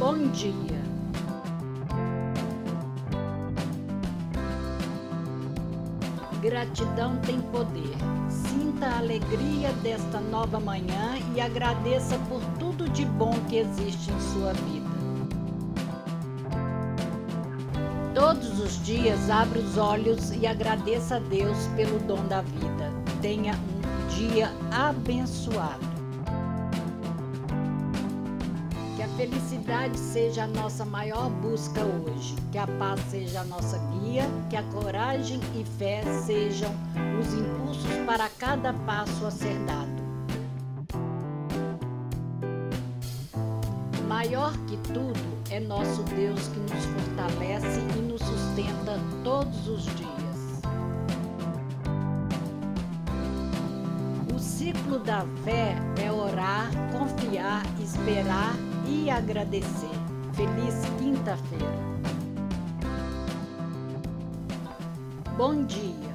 Bom dia. Gratidão tem poder. Sinta a alegria desta nova manhã e agradeça por tudo de bom que existe em sua vida. Todos os dias abra os olhos e agradeça a Deus pelo dom da vida. Tenha um dia abençoado. Que a felicidade seja a nossa maior busca hoje, que a paz seja a nossa guia, que a coragem e fé sejam os impulsos para cada passo a ser dado. Maior que tudo é nosso Deus que nos fortalece e nos sustenta todos os dias. O ciclo da fé é orar, confiar, esperar e agradecer. Feliz quinta-feira. Bom dia.